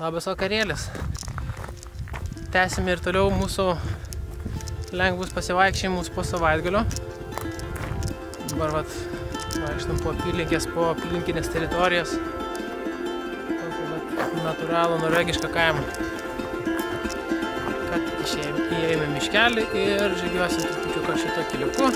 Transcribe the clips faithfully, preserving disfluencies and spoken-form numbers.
Labas vakarėlis. Tęsime ir toliau mūsų lengvus pasivaikščiojimus po savaitgalio. Dabar vat, vaikštam po apylinkės, po apylinkinės teritorijos. Natūralų norvegišką kaimą. Ką tik išėjame, įėjome miškelį ir žygiuosim trupučiuką šito keliuku.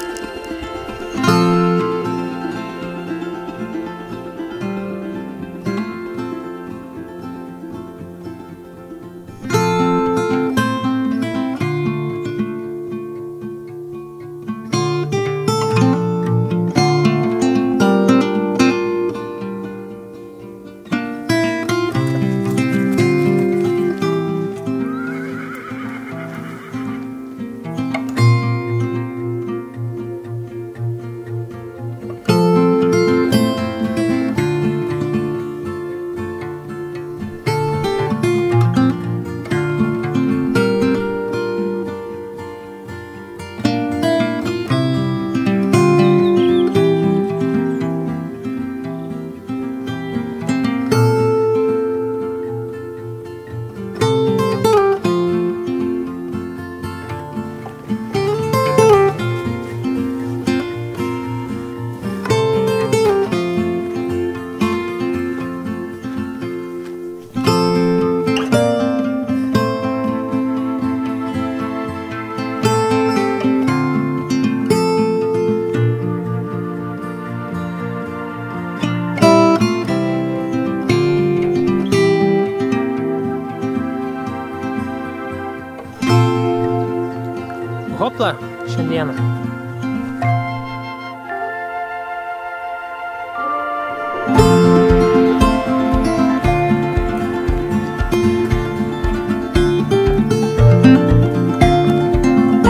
Hopla šiandieną.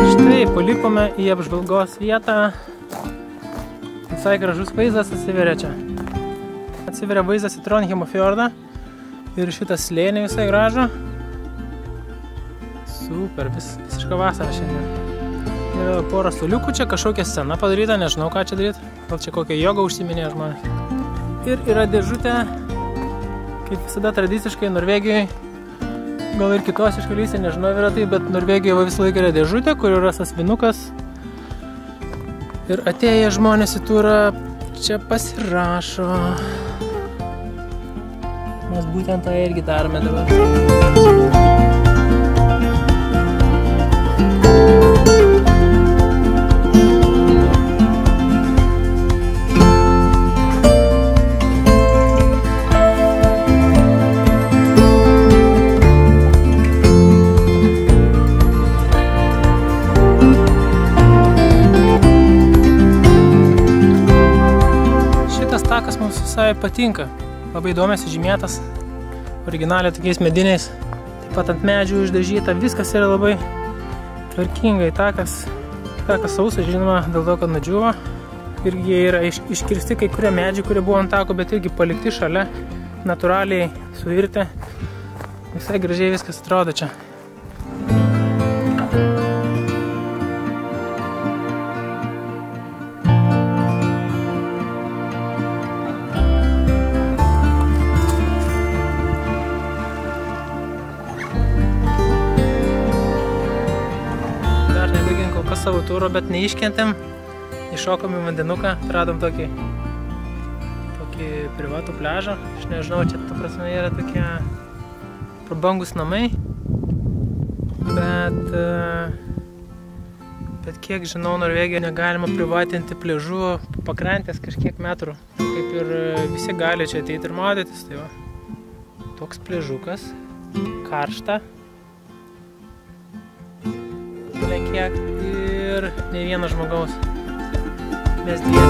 Štai palikome į apžvalgos vietą. Visai gražus vaizdas atsiveria čia. Atsiveria vaizdas į Trondheimo fjordą ir šitą slėnį visai gražą. Super, vis, visiška vasara šiandien. Ir porą suoliukų čia, kažkokia scena padaryta, nežinau ką čia daryti. Gal čia kokią jogą užsiminė žmonės. Ir yra dėžutė, kaip visada tradiciškai Norvegijoje, gal ir kitos šalyse, nežinau yra tai, bet Norvegijoje visą laiką yra dėžutė, kur yra sąsiuvinukas. Ir atėję žmonės į turą čia pasirašo. Mes būtent tą irgi darome dabar. Takas mums visai patinka, labai įdomias žymėtas, originaliai tokiais mediniais, taip pat ant medžių išdažyta, viskas yra labai tvarkingai, takas, takas sausa, žinoma, dėl to, kad nudžiuvo, ir jie yra iš, iškirsti kai kurie medžiai, kurie buvo ant tako, bet irgi palikti šalia, natūraliai suirti, visai gražiai viskas atrodo čia. Savo turo, bet neiškentėm, iššokom į vandenuką, radom tokį tokį privatų pliažą, aš nežinau, čia ta prasme yra tokie prabangus namai, bet bet kiek žinau, Norvegijoje negalima privatinti pliažų pakrantės kažkiek metrų, kaip ir visi gali čia ateiti ir maudytis, tai va. Toks pliažukas, karšta, kiek ir ne vieno žmogaus, mes dviesi. Ten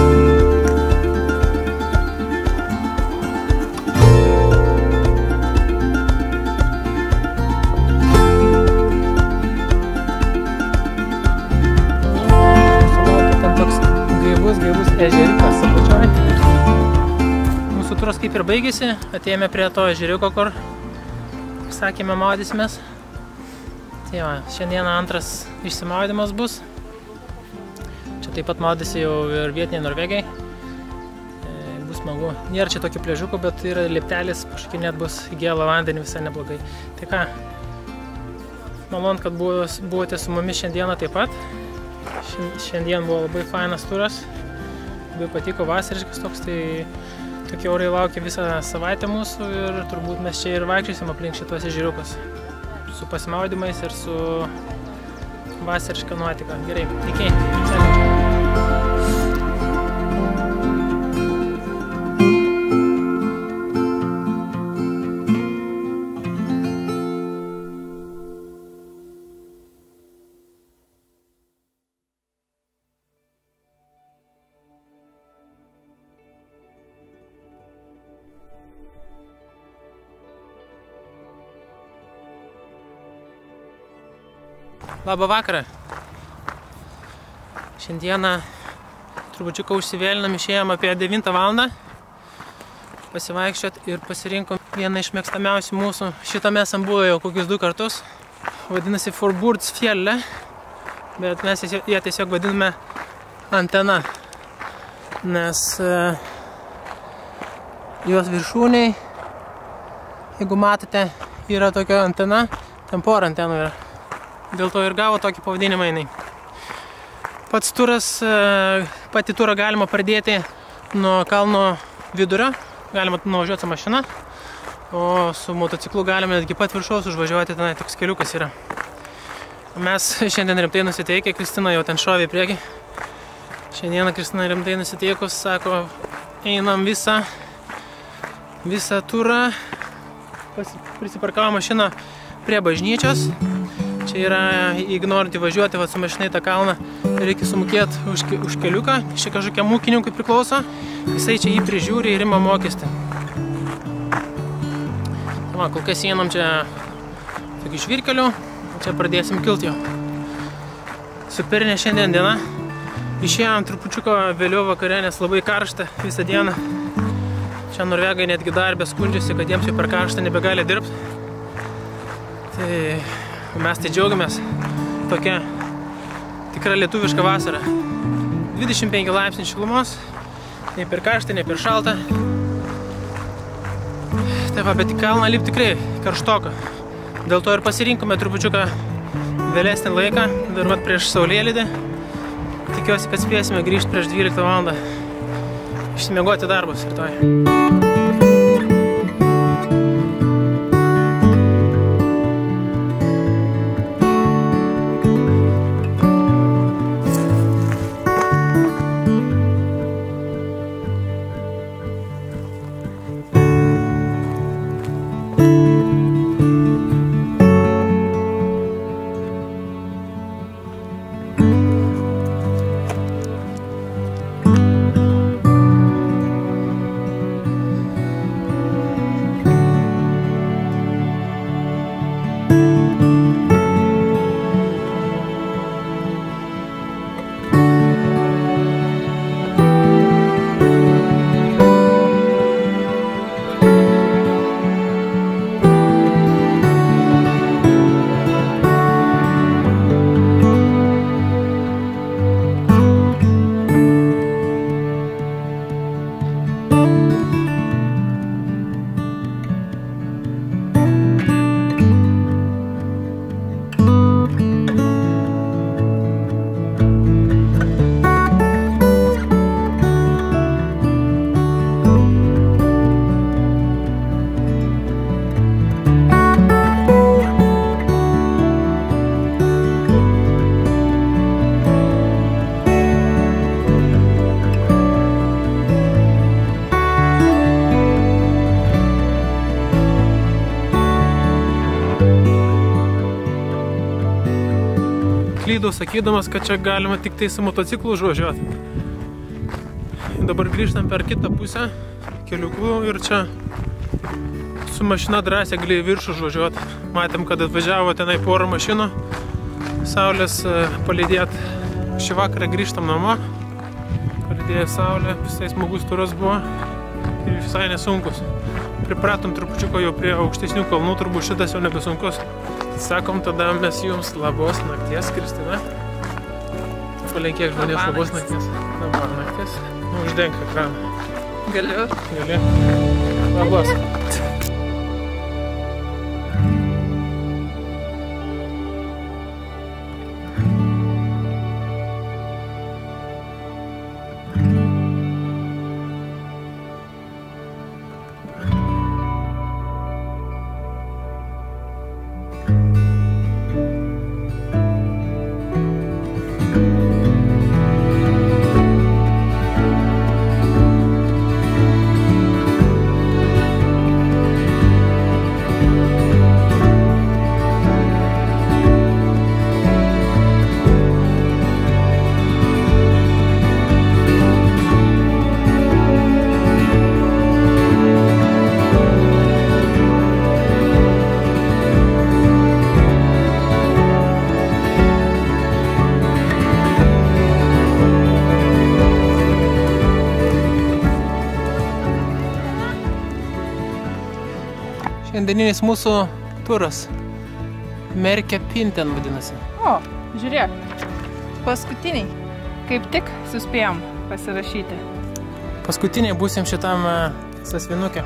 toks gaivus, gaivus ežeriukas apačioj. Mūsų turas kaip ir baigėsi, atėjome prie to ežeriuko, kur sakėme maudysimės. Jo, šiandieną antras išsimaudymas bus. Čia taip pat maudysi jau ir vietiniai norvegai. Bus smagu. Nėra čia tokių pležiukų, bet yra liptelis, kažkai net bus gėlą vandenį visai neblogai. Tai ką, malonu, kad buvote su mumis šiandieną taip pat. Šiandien buvo labai fainas turas, labai patiko vasariškas toks, tai tokie orai laukia visą savaitę mūsų ir turbūt mes čia ir vaikščiosim aplink šituose ežeriukus. Su pasimaudymais ir su vasariška nuotaika. Gerai, iki. Labą vakarą. Šiandieną trupučiuką užsivėlinam, išėjom apie devintą valandą pasivaikščiot ir pasirinkom vieną iš mėgstamiausių mūsų. Šitame esam buvę jau kokius du kartus. Vadinasi Forbordsfjellet, bet mes ją tiesiog vadiname antena, nes jos viršūniai, jeigu matote, yra tokia antena, ten pora antenų yra. Dėl to ir gavo tokį pavadinimą jinai. Pats turas, pati turą galima pradėti nuo kalno vidurio, galima nuvažiuoti su mašina, o su motociklu galime netgi pat viršaus užvažiuoti, tenai toks keliukas yra. Mes šiandien rimtai nusiteikę, Kristina jau ten šovė į priekį. Šiandieną Kristina rimtai nusiteikus, sako, einam visą, visą turą, prisiparkavo mašiną prie bažnyčios. Čia yra, jeigu norint įvažiuoti su mašinai tą kalną, reikia sumokėti už, už keliuką. Šia kažkokiam ūkininkui priklauso. Jisai čia jį prižiūri ir ima mokestį. Va, kol kas einam čia tokį žvyrkelių, čia pradėsim kilti jau. Superinė šiandien diena. Išėjom trupučiuką vėliau vakare, nes labai karšta visą dieną. Čia norvegai netgi darbė skundžiasi, kad jiems jau per karštą nebegali dirbti. Tai mes tai džiaugiamės, tokia tikra lietuviška vasara. dvidešimt penki laipsnių šilumos, nei per karštą, nei per šaltą. Taip, bet į kalną lipti tikrai karštoka. Dėl to ir pasirinkome trupučiuką vėlesnį laiką, dar vat prieš saulėlydį. Tikiuosi, kad spėsime grįžti prieš dvyliktą valandą, išsimiegoti darbus rytoj. Sakydamas, kad čia galima tik tai su motociklu užvažiuoti. Dabar grįžtam per kitą pusę keliukų ir čia su mašina drąsiai gali viršų užvažiuoti. Matėm, kad atvažiavo tenai porą mašinų. Saulės palydėt. Šį vakarą grįžtam namo. Palydėjo saulė, visai smagus turas buvo ir visai nesunkus. Pripratom trupučiuką jau prie aukštesnių kalnų, turbūt šitas jau nebesunkus. Sakom, tada mes jums labos nakties, Kristina. Palinkėk žmonės labos nakties. Labos nakties. Uždenk ekraną. Galiu. Gali. Labas. Šiandieninis mūsų turas. Merkespynten vadinasi. O, žiūrėk. Paskutiniai. Kaip tik suspėjom pasirašyti. Paskutiniai būsim šitam sąsvinuke.